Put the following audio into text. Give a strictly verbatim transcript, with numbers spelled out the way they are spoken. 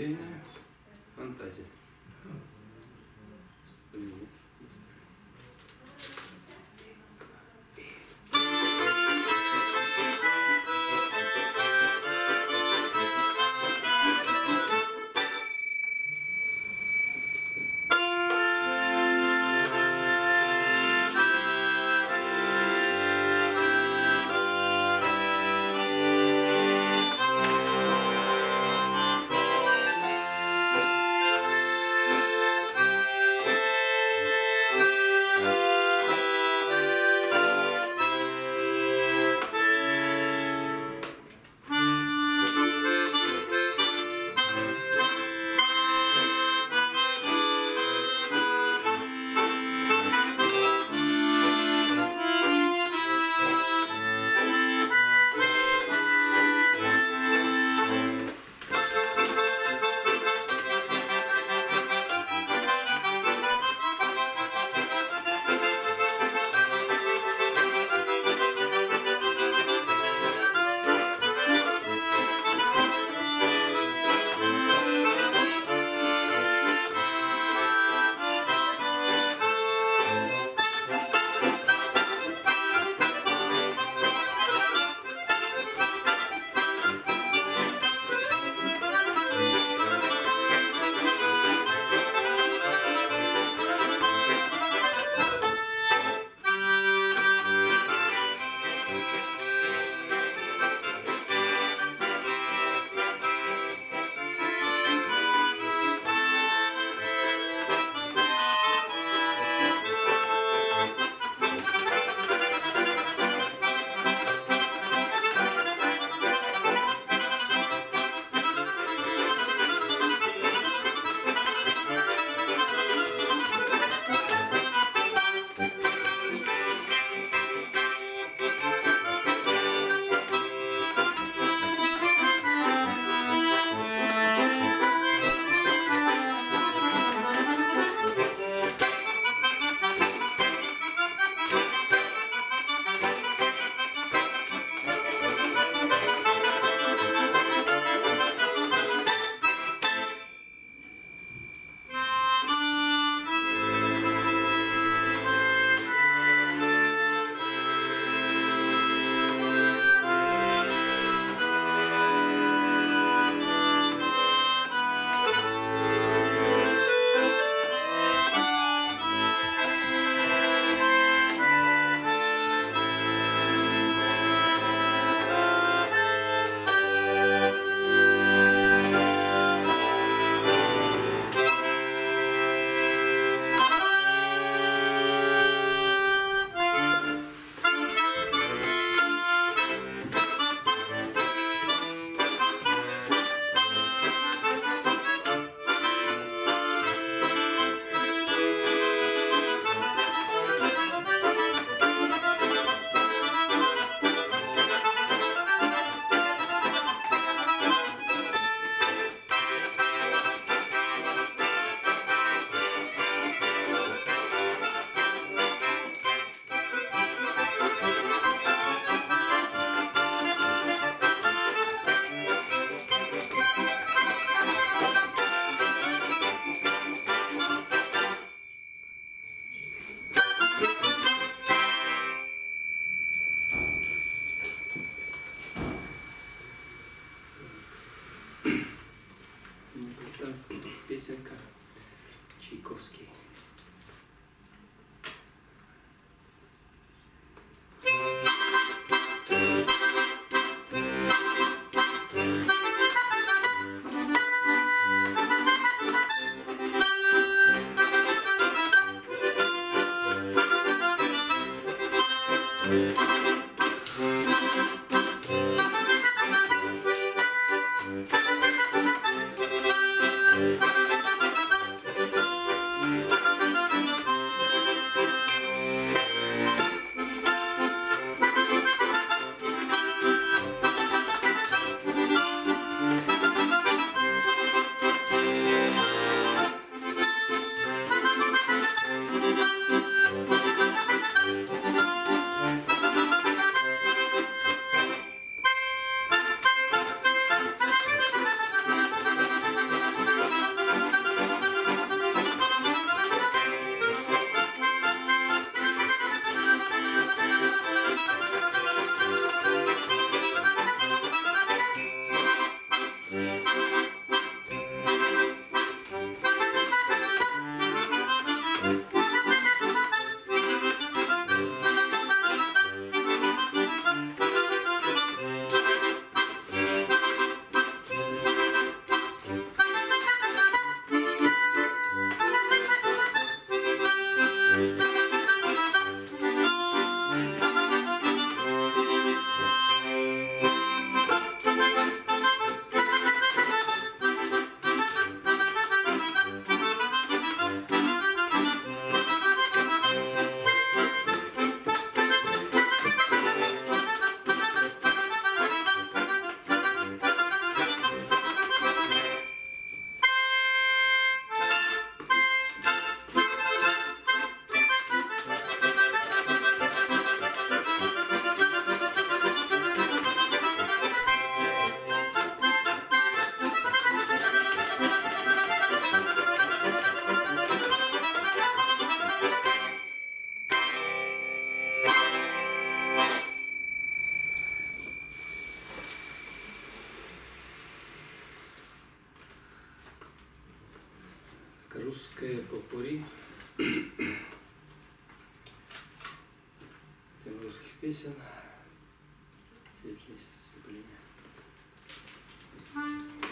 явление фантазии. Песенка Чайковский. Thank you. русское попурри, тем русских песен, цветные сцепления.